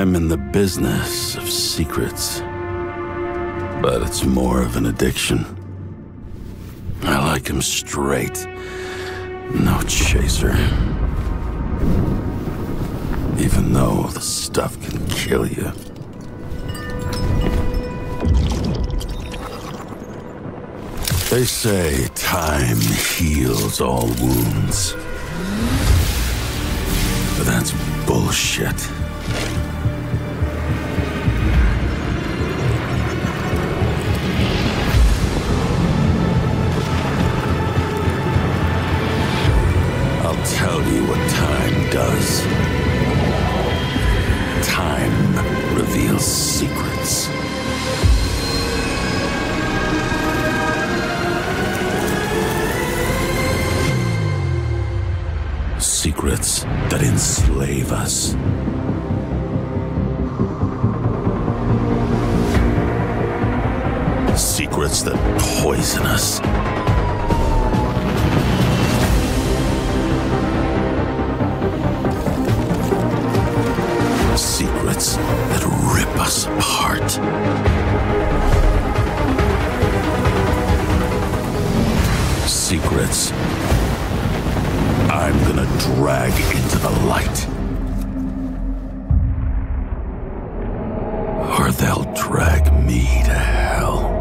I'm in the business of secrets, but it's more of an addiction. I like him straight, no chaser. Even though the stuff can kill you. They say time heals all wounds. But that's bullshit. I'll tell you what time does. Time reveals secrets. Secrets that enslave us. Secrets that poison us. Secrets that rip us apart. Secrets I'm gonna drag into the light. Or they'll drag me to hell.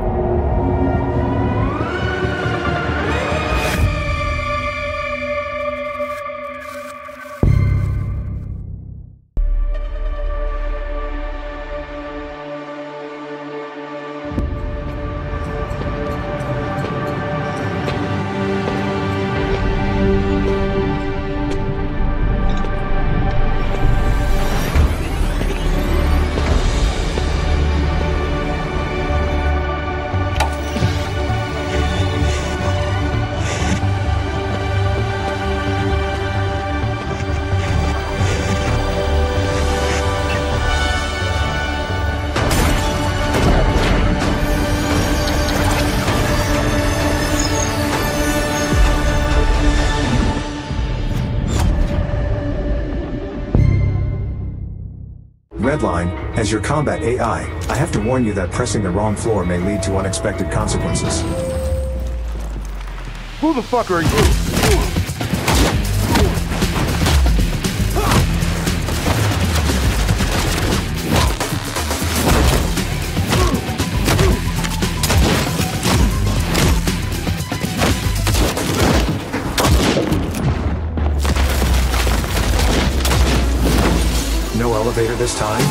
As your combat AI, I have to warn you that pressing the wrong floor may lead to unexpected consequences. Who the fuck are you? No elevator this time?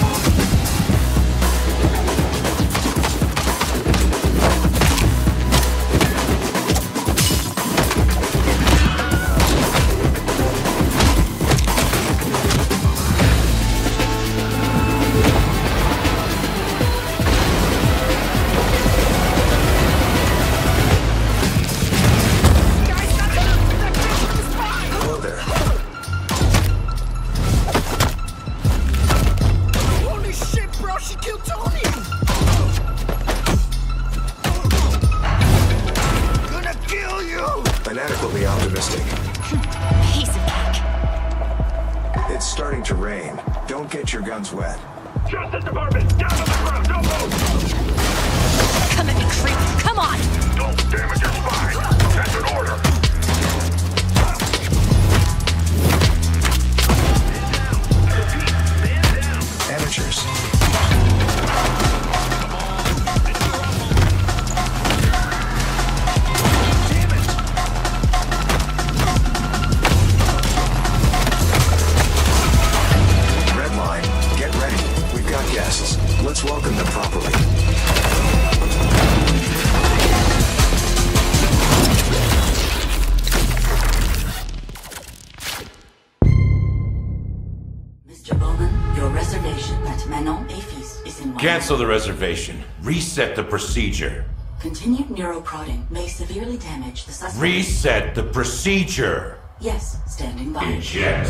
Cancel the reservation. Reset the procedure. Continued neuroprodding may severely damage the suspect. Reset the procedure! Yes, standing by. Eject.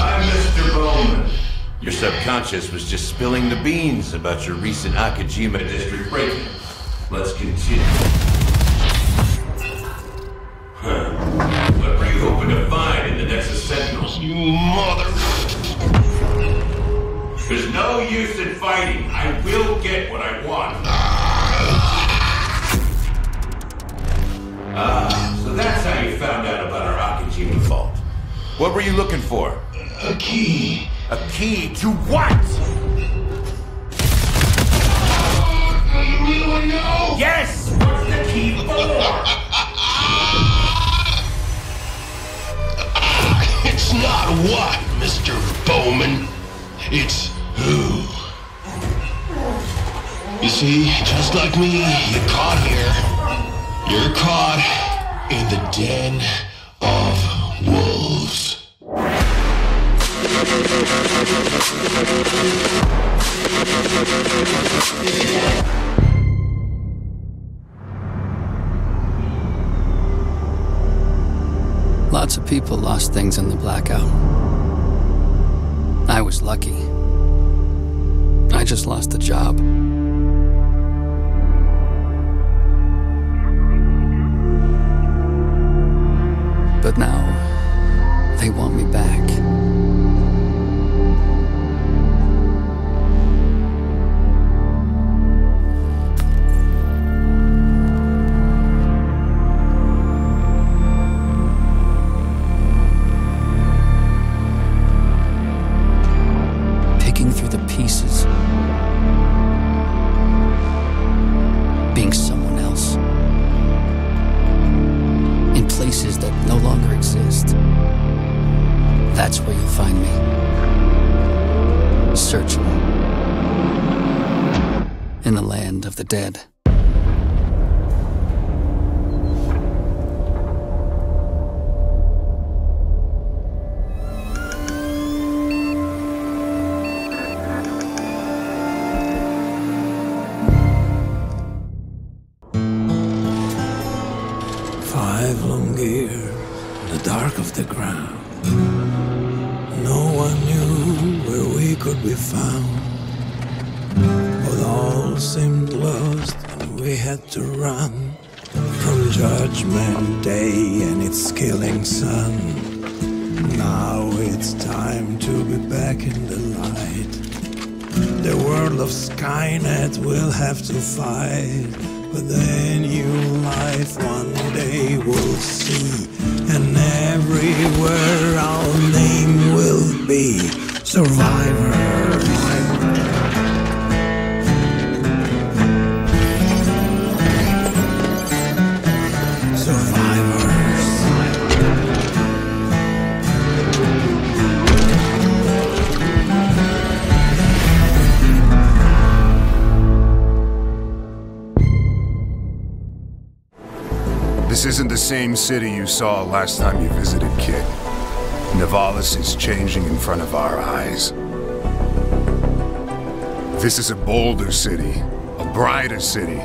I'm Mr. Bowman. Your subconscious was just spilling the beans about your recent Akajima district break-in. Let's continue. Huh. What were you hoping to find in the Nexus Sentinels? You mother... There's no use in fighting. I will get what I want. Ah, so that's how you found out about our Akajima fault. What were you looking for? A key. A key to what? You really know? Yes! What's the key for? It's not what, Mr. Bowman. It's who. You see, just like me, you're caught here. You're caught in the den of wolves. Lots of people lost things in the blackout. I was lucky. I just lost a job. But now, they want me back. Dead. Five long years in the dark of the ground. No one knew where we could be found. All seemed lost and we had to run from Judgment Day and its killing sun. Now it's time to be back in the light. The world of Skynet will have to fight, but the new life one day we'll see, and everywhere our name will be Survivors. This isn't the same city you saw last time you visited, kid. Nivalis is changing in front of our eyes. This is a bolder city, a brighter city.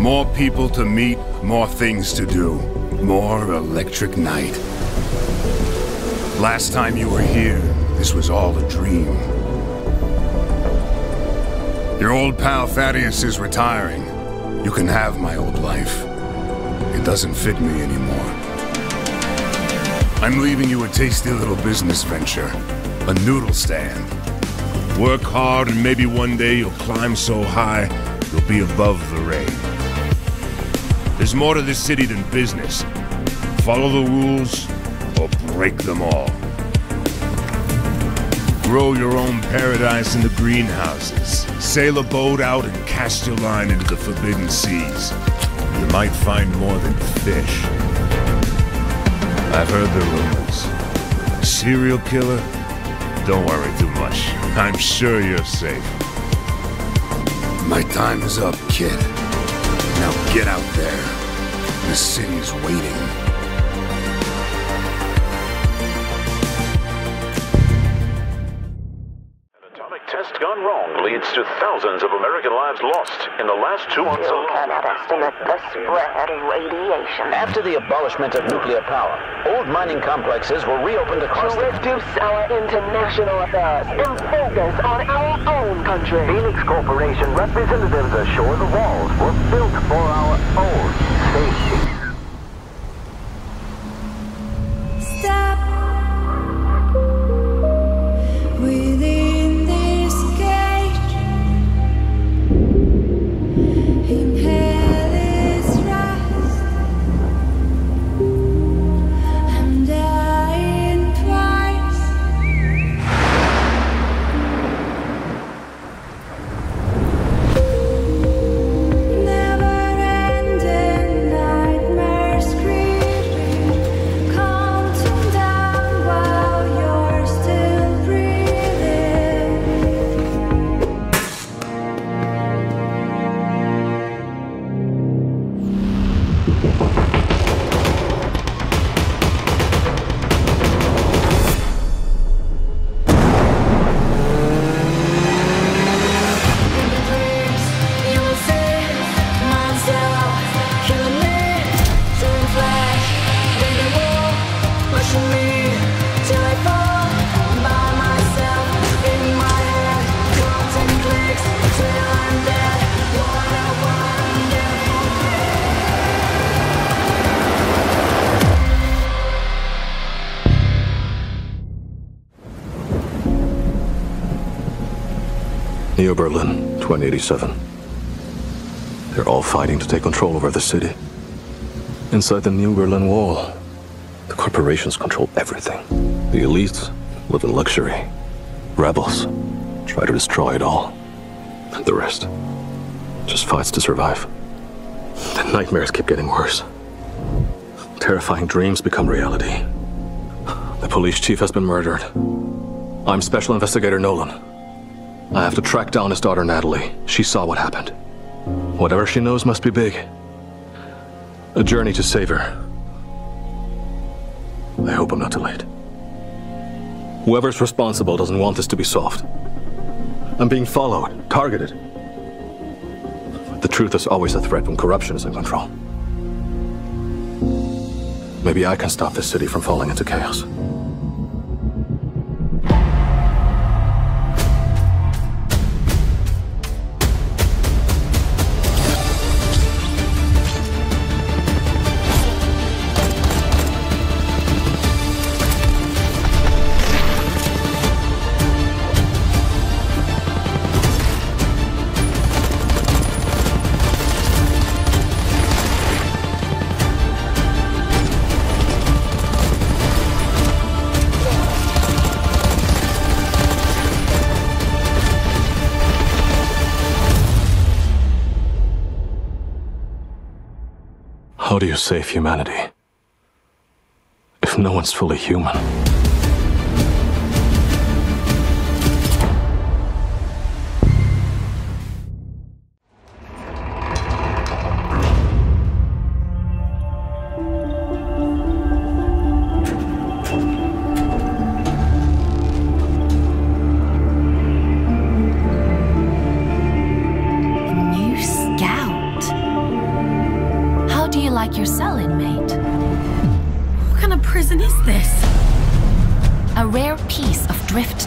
More people to meet, more things to do. More electric night. Last time you were here, this was all a dream. Your old pal Thaddeus is retiring. You can have my old life. It doesn't fit me anymore. I'm leaving you a tasty little business venture. A noodle stand. Work hard and maybe one day you'll climb so high, you'll be above the rain. There's more to this city than business. Follow the rules, or break them all. Grow your own paradise in the greenhouses. Sail a boat out and cast your line into the forbidden seas. You might find more than fish. I've heard the rumors. Serial killer? Don't worry too much. I'm sure you're safe. My time is up, kid. Now get out there. The city's waiting. An atomic test gone wrong leads to thousands of American lives lost in the last 2 months alone. You cannot estimate the spread of radiation. After the abolishment of nuclear power, old mining complexes were reopened across the... To reduce our international affairs and focus on our own country. Phoenix Corporation representatives assure the walls were built for our own safety. Stop. New Berlin, 2087. They're all fighting to take control over the city. Inside the New Berlin Wall, the corporations control everything. The elites live in luxury. Rebels try to destroy it all. And the rest just fights to survive. The nightmares keep getting worse. Terrifying dreams become reality. The police chief has been murdered. I'm Special Investigator Nolan. I have to track down his daughter, Natalie. She saw what happened. Whatever she knows must be big. A journey to save her. I hope I'm not too late. Whoever's responsible doesn't want this to be solved. I'm being followed, targeted. The truth is always a threat when corruption is in control. Maybe I can stop this city from falling into chaos. How do you save humanity if no one's fully human?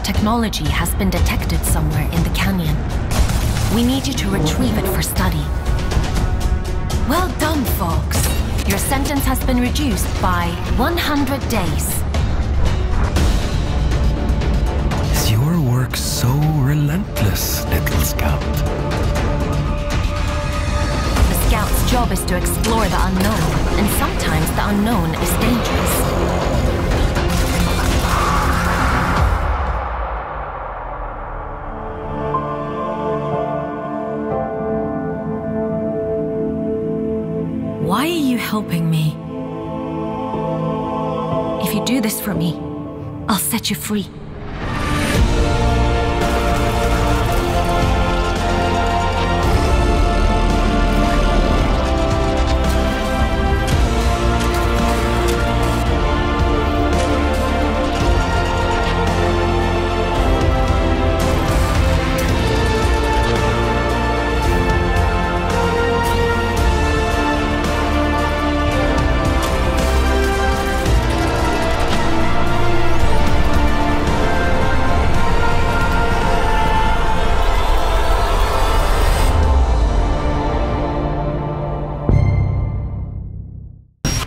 Technology has been detected somewhere in the canyon. We need you to retrieve it for study. Well done, folks. Your sentence has been reduced by 100 days. Is your work so relentless, little scout? A scout's job is to explore the unknown, and sometimes the unknown is dangerous. Helping me. If you do this for me, I'll set you free.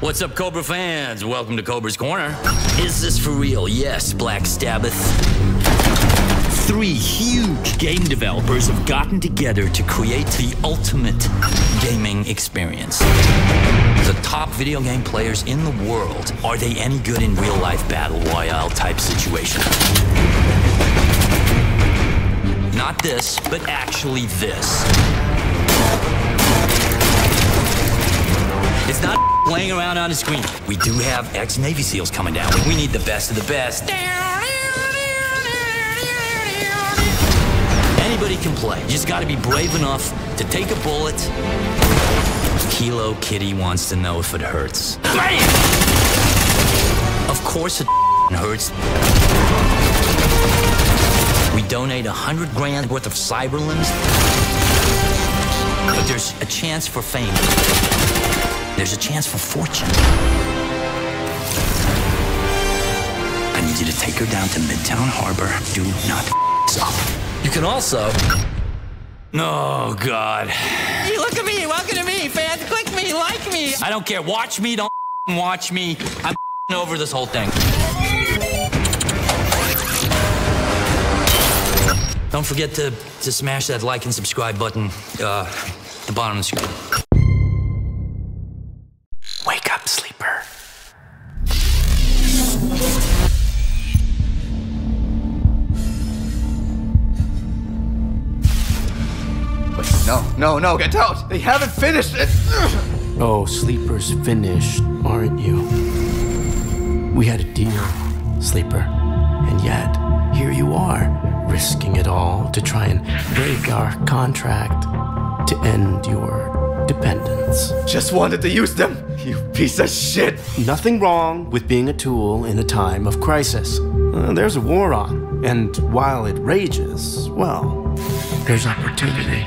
What's up, Cobra fans? Welcome to Cobra's Corner. Is this for real? Yes, Black Sabbath. 3 huge game developers have gotten together to create the ultimate gaming experience. The top video game players in the world. Are they any good in real-life battle royale type situation? Not this, but actually this. It's not playing around on the screen. We do have ex-Navy SEALs coming down. We need the best of the best. Anybody can play. You just gotta be brave enough to take a bullet. Kilo Kitty wants to know if it hurts. Man! Of course it hurts. We donate 100 grand worth of Cyberlimbs. But there's a chance for fame. There's a chance for fortune. I need you to take her down to Midtown Harbor. Do not f*** up. You can also... Oh, God. Hey, look at me. Welcome to me, fans. Click me. Like me. I don't care. Watch me. Don't watch me. I'm over this whole thing. Don't forget to smash that like and subscribe button at the bottom of the screen. Wake up, Sleeper. Wait, no, get out! They haven't finished it! Oh, Sleeper's finished, aren't you? We had a deal, Sleeper, and yet, here you are. Risking it all to try and break our contract to end your dependence. Just wanted to use them, you piece of shit. Nothing wrong with being a tool in a time of crisis. There's a war on, and while it rages, well, there's opportunity.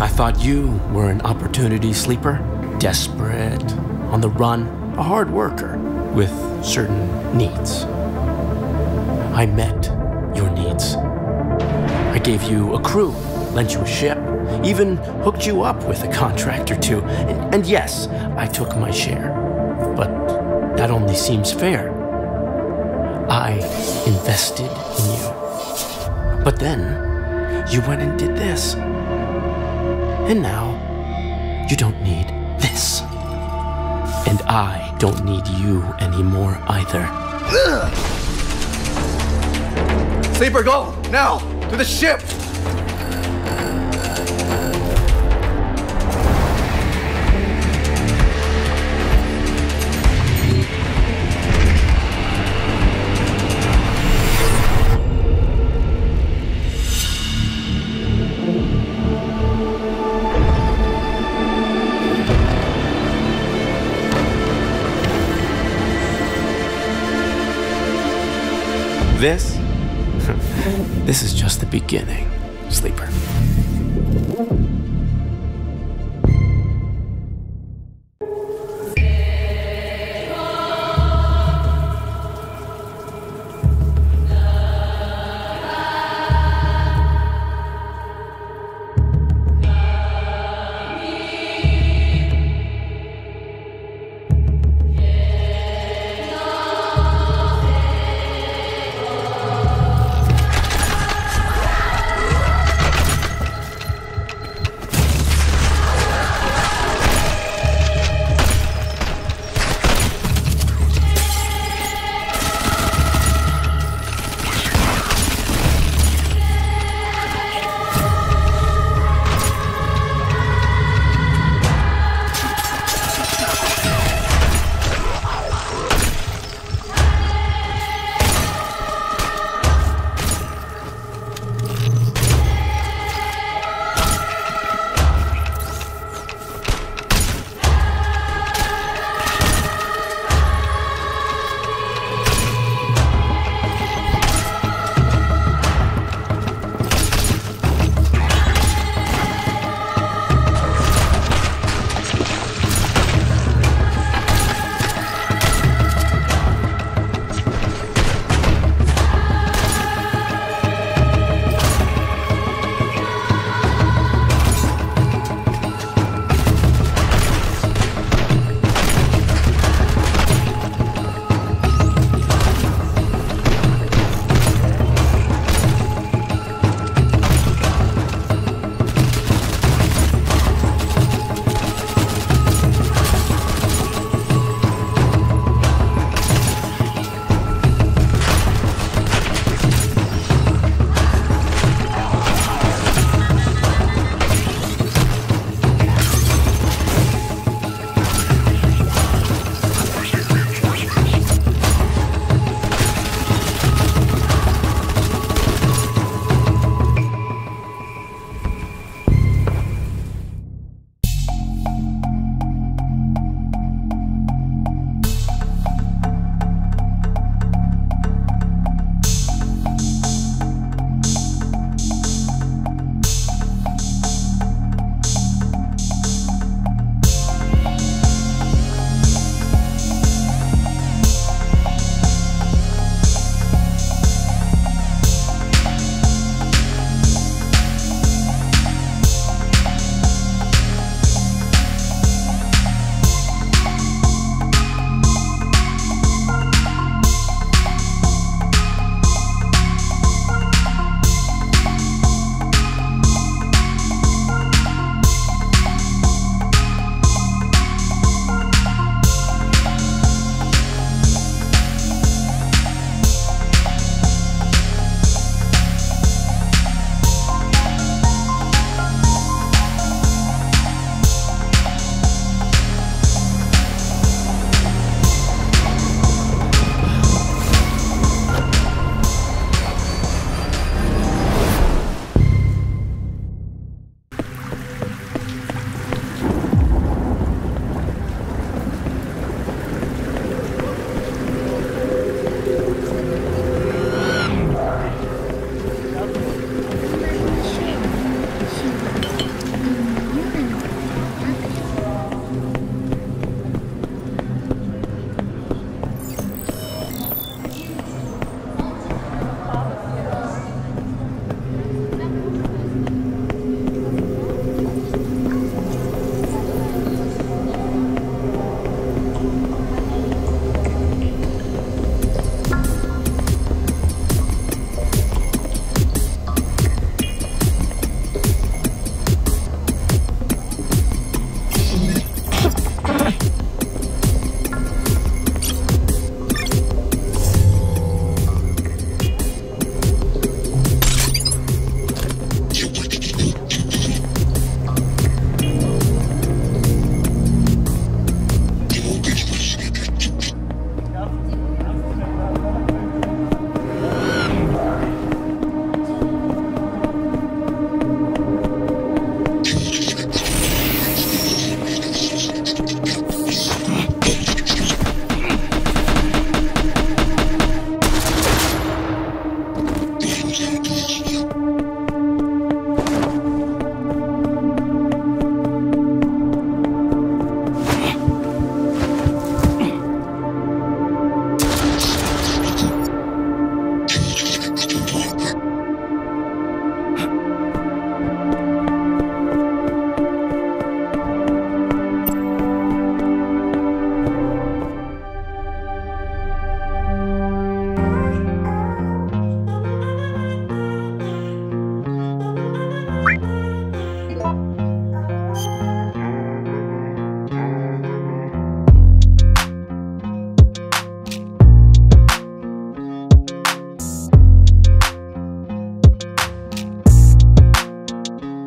I thought you were an opportunity sleeper, desperate, on the run, a hard worker with certain needs. I met your needs. I gave you a crew, lent you a ship, even hooked you up with a contract or two. And yes, I took my share. But that only seems fair. I invested in you. But then you went and did this. And now you don't need this. And I don't need you anymore either. Ugh. Sleeper, go! Now! To the ship! This is just the beginning, Sleeper.